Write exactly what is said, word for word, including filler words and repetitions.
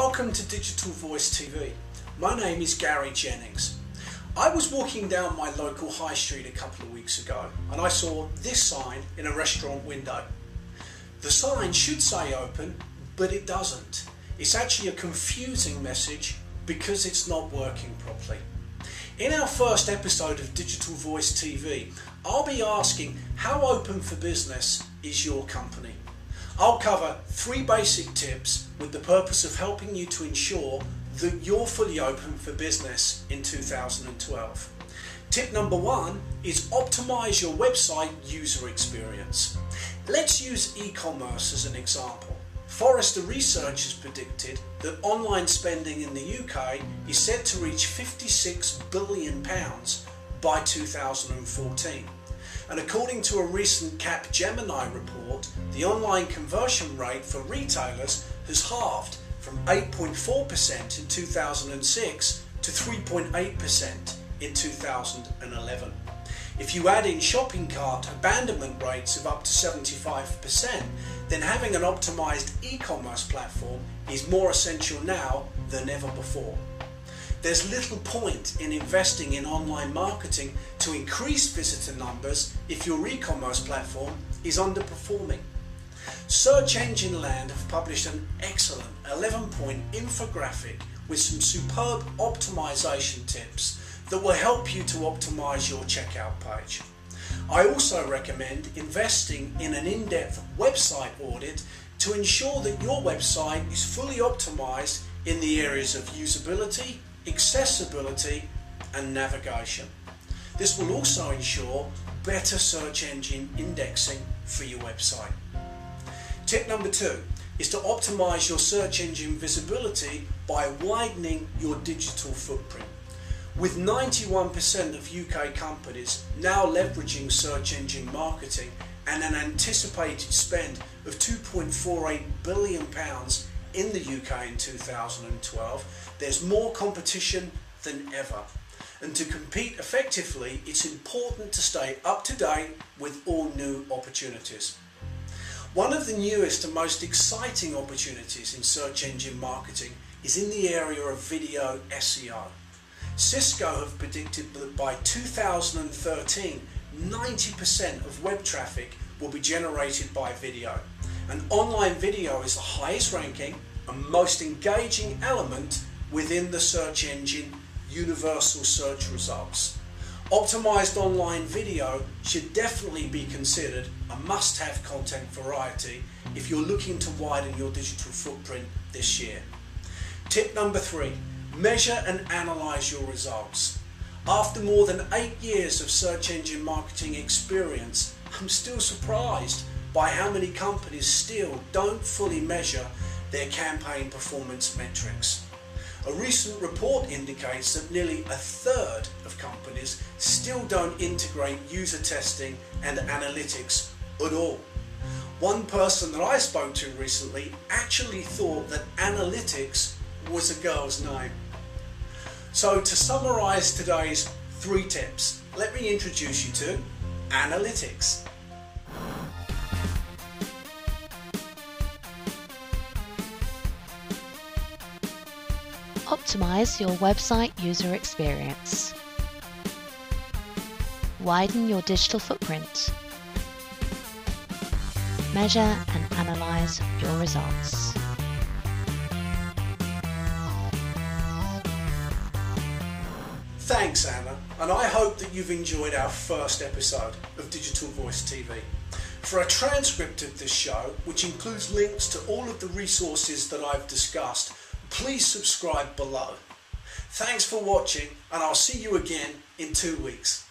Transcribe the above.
Welcome to Digital Voice T V. My name is Gary Jennings. I was walking down my local high street a couple of weeks ago and I saw this sign in a restaurant window. The sign should say open, but it doesn't. It's actually a confusing message because it's not working properly. In our first episode of Digital Voice T V, I'll be asking how open for business is your company. I'll cover three basic tips with the purpose of helping you to ensure that you're fully open for business in two thousand twelve. Tip number one is optimize your website user experience. Let's use e-commerce as an example. Forrester Research has predicted that online spending in the U K is set to reach fifty-six billion pounds by two thousand fourteen. And according to a recent Capgemini report, the online conversion rate for retailers has halved from eight point four percent in two thousand six to three point eight percent in two thousand eleven. If you add in shopping cart abandonment rates of up to seventy-five percent, then having an optimized e-commerce platform is more essential now than ever before. There's little point in investing in online marketing to increase visitor numbers if your e-commerce platform is underperforming. Search Engine Land have published an excellent eleven point infographic with some superb optimization tips that will help you to optimize your checkout page. I also recommend investing in an in-depth website audit to ensure that your website is fully optimized in the areas of usability, accessibility and navigation. This will also ensure better search engine indexing for your website. Tip number two is to optimize your search engine visibility by widening your digital footprint. With ninety-one percent of U K companies now leveraging search engine marketing and an anticipated spend of two point four eight billion pounds in the U K in two thousand twelve, there's more competition than ever. And to compete effectively, it's important to stay up to date with all new opportunities. One of the newest and most exciting opportunities in search engine marketing is in the area of video S E O. Cisco have predicted that by two thousand thirteen, ninety percent of web traffic will be generated by video. And online video is the highest ranking and most engaging element within the search engine universal search results. Optimized online video should definitely be considered a must-have content variety if you're looking to widen your digital footprint this year. Tip number three, measure and analyze your results. After more than eight years of search engine marketing experience, I'm still surprised by how many companies still don't fully measure their campaign performance metrics. A recent report indicates that nearly a third of companies still don't integrate user testing and analytics at all. One person that I spoke to recently actually thought that analytics was a girl's name. So to summarize today's three tips, let me introduce you to analytics. Optimize your website user experience. Widen your digital footprint. Measure and analyze your results. Thanks, Anna, and I hope that you've enjoyed our first episode of Digital Voice T V. For a transcript of this show, which includes links to all of the resources that I've discussed, please subscribe below. Thanks for watching, and I'll see you again in two weeks.